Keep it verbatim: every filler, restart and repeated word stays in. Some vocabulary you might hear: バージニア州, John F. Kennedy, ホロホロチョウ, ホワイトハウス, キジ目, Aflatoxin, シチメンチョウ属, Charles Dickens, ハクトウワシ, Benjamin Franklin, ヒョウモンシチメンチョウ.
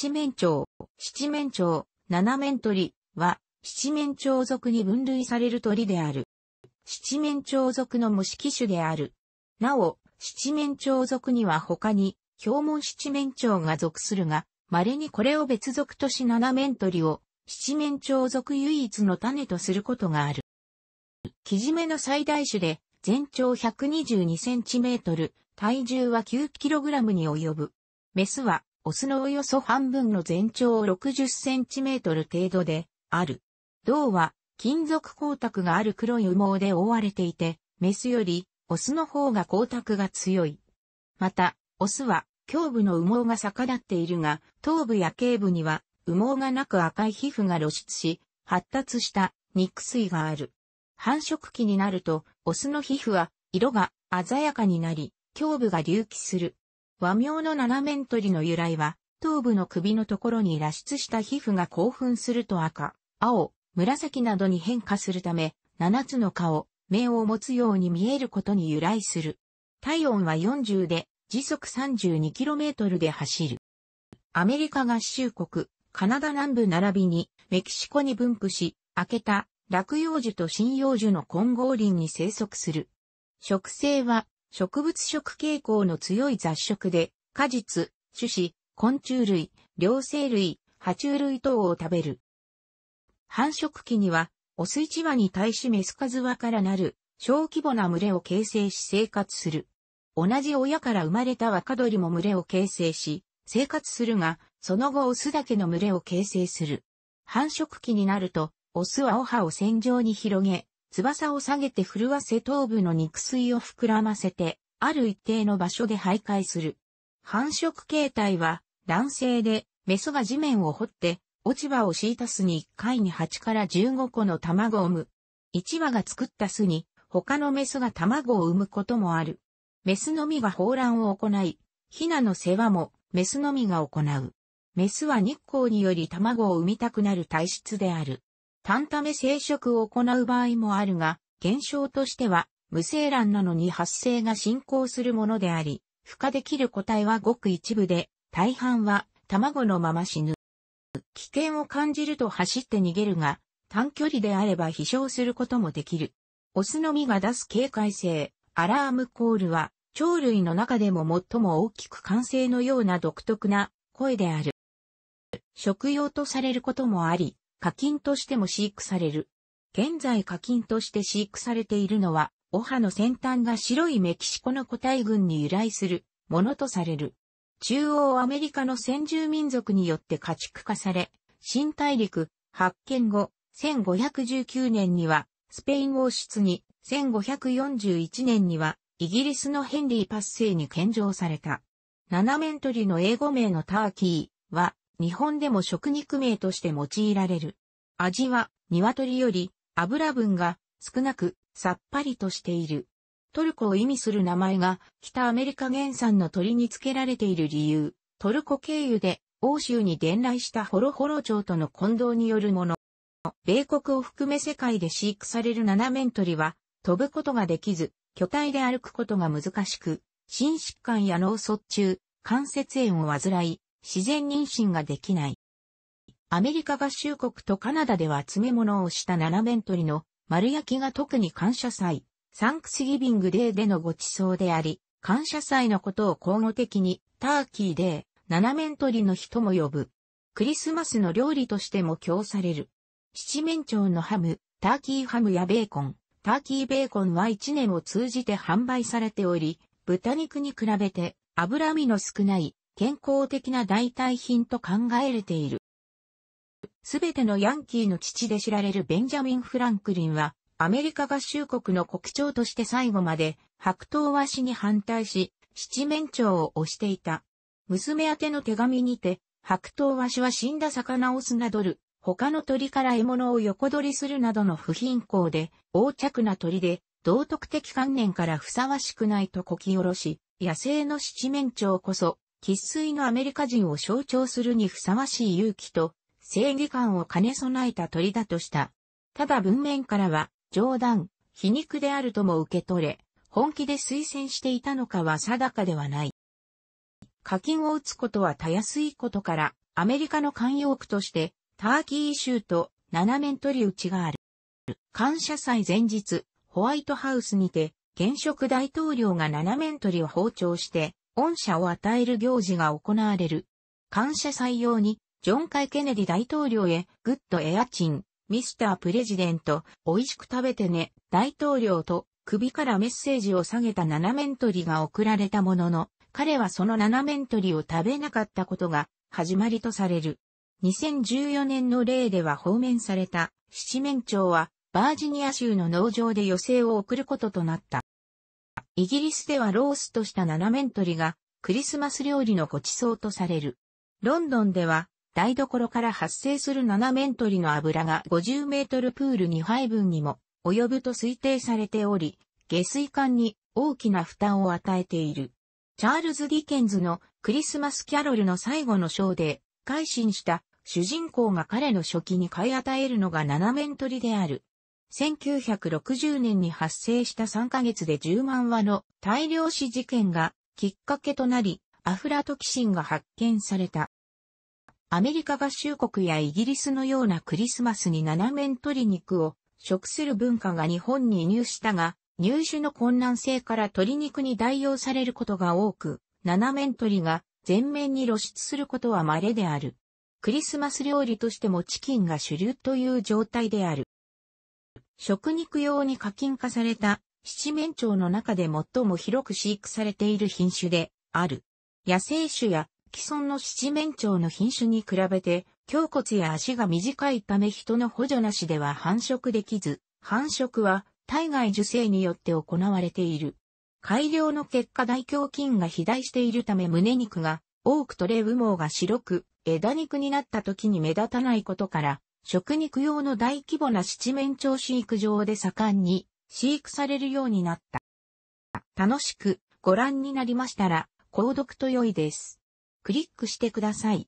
七面鳥、七面鳥、七面鳥は、七面鳥属に分類される鳥である。七面鳥属の虫奇種である。なお、七面鳥属には他に、氷紋七面鳥が属するが、稀にこれを別属とし七面鳥を、七面鳥属唯一の種とすることがある。キジメの最大種で、全長ひゃくにじゅうにセンチメートル、体重はきゅうキログラムに及ぶ。メスは、オスのおよそ半分の全長ろくじゅっセンチメートル程度で、ある。胴は、金属光沢がある黒い羽毛で覆われていて、メスより、オスの方が光沢が強い。また、オスは、胸部の羽毛が逆立っているが、頭部や頸部には、羽毛がなく赤い皮膚が露出し、発達した肉水がある。繁殖期になると、オスの皮膚は、色が鮮やかになり、胸部が隆起する。和名の七面鳥の由来は、頭部の首のところに裸出した皮膚が興奮すると赤、青、紫などに変化するため、七つの顔、目を持つように見えることに由来する。体温はよんじゅうで、時速 さんじゅうにキロメートル で走る。アメリカ合衆国、カナダ南部並びにメキシコに分布し、明けた落葉樹と針葉樹の混合林に生息する。食性は植物食傾向の強い雑食で、果実、種子、昆虫類、両生類、爬虫類等を食べる。繁殖期には、オスいちわに対しメス数羽からなる小規模な群れを形成し生活する。同じ親から生まれた若鳥も群れを形成し、生活するが、その後オスだけの群れを形成する。繁殖期になると、オスはお歯を線状に広げ、翼を下げて震わせ頭部の肉水を膨らませて、ある一定の場所で徘徊する。繁殖形態は、卵生で、メスが地面を掘って、落ち葉を敷いた巣にいっかいにはちからじゅうごこの卵を産む。いちわが作った巣に、他のメスが卵を産むこともある。メスのみが抱卵を行い、ヒナの世話もメスのみが行う。メスは日光により卵を産みたくなる体質である。単ため生殖を行う場合もあるが、現象としては無精卵なのに発生が進行するものであり、孵化できる個体はごく一部で、大半は卵のまま死ぬ。危険を感じると走って逃げるが、短距離であれば飛翔することもできる。オスのみが出す警戒性、アラームコールは、鳥類の中でも最も大きく歓声のような独特な声である。食用とされることもあり、家禽としても飼育される。現在家禽として飼育されているのは、お歯の先端が白いメキシコの個体群に由来するものとされる。中央アメリカの先住民族によって家畜化され、新大陸発見後、せんごひゃくじゅうきゅうねんにはスペイン王室に、せんごひゃくよんじゅういちねんには、イギリスのヘンリーはちせいに献上された。七面鳥の英語名のターキーは日本でも食肉名として用いられる。味は鶏より油分が少なくさっぱりとしている。トルコを意味する名前が北アメリカ原産の鳥に付けられている理由、トルコ経由で欧州に伝来したホロホロ鳥との混同によるもの。米国を含め世界で飼育される七面鳥は飛ぶことができず、巨体で歩くことが難しく、心疾患や脳卒中、関節炎を患い、自然妊娠ができない。アメリカ合衆国とカナダでは詰め物をした七面鳥の丸焼きが特に感謝祭、サンクスギビングデーでのご馳走であり、感謝祭のことを口語的にターキーデー、七面鳥の日とも呼ぶ。クリスマスの料理としても供される。七面鳥のハム、ターキーハムやベーコン。ターキーベーコンはいちねんを通じて販売されており、豚肉に比べて脂身の少ない健康的な代替品と考えられている。すべてのヤンキーの父で知られるベンジャミン・フランクリンは、アメリカ合衆国の国長として最後まで白頭和紙に反対し、七面鳥を推していた。娘宛ての手紙にて、白頭和紙は死んだ魚をなどる。他の鳥から獲物を横取りするなどの不品行で、横着な鳥で、道徳的観念からふさわしくないとこき下ろし、野生の七面鳥こそ、生粋のアメリカ人を象徴するにふさわしい勇気と、正義感を兼ね備えた鳥だとした。ただ文面からは、冗談、皮肉であるとも受け取れ、本気で推薦していたのかは定かではない。家禽を撃つことはたやすいことから、アメリカの慣用句として、ターキーシュート、七面取り打ちがある。感謝祭前日、ホワイトハウスにて、現職大統領が七面鳥を包丁して、恩赦を与える行事が行われる。感謝祭用に、ジョン・ケネディ大統領へ、グッドエアチン、ミスタープレジデント、美味しく食べてね、大統領と、首からメッセージを下げた七面鳥が贈られたものの、彼はその七面鳥を食べなかったことが、始まりとされる。にせんじゅうよねんの例では放免された、七面鳥は、バージニア州の農場で余生を送ることとなった。イギリスではローストした七面鳥がクリスマス料理のごちそうとされる。ロンドンでは台所から発生する七面鳥の油がごじゅうメートルプールにはいぶんにも及ぶと推定されており、下水管に大きな負担を与えている。チャールズ・ディケンズのクリスマス・キャロルの最後の章で改心した主人公が彼の書記に買い与えるのが七面鳥である。せんきゅうひゃくろくじゅうねんに発生したさんかげつでじゅうまんわの大量死事件がきっかけとなり、アフラトキシンが発見された。アメリカ合衆国やイギリスのようなクリスマスに七面鳥肉を食する文化が日本に移入したが、入手の困難性から鶏肉に代用されることが多く、七面鳥が全面に露出することは稀である。クリスマス料理としてもチキンが主流という状態である。食肉用に課金化された七面鳥の中で最も広く飼育されている品種である。野生種や既存の七面鳥の品種に比べて胸骨や足が短いため人の補助なしでは繁殖できず、繁殖は体外受精によって行われている。改良の結果大胸筋が肥大しているため胸肉が多く取れ羽毛が白く枝肉になった時に目立たないことから、食肉用の大規模な七面鳥飼育場で盛んに飼育されるようになった。楽しくご覧になりましたら購読と良いです。クリックしてください。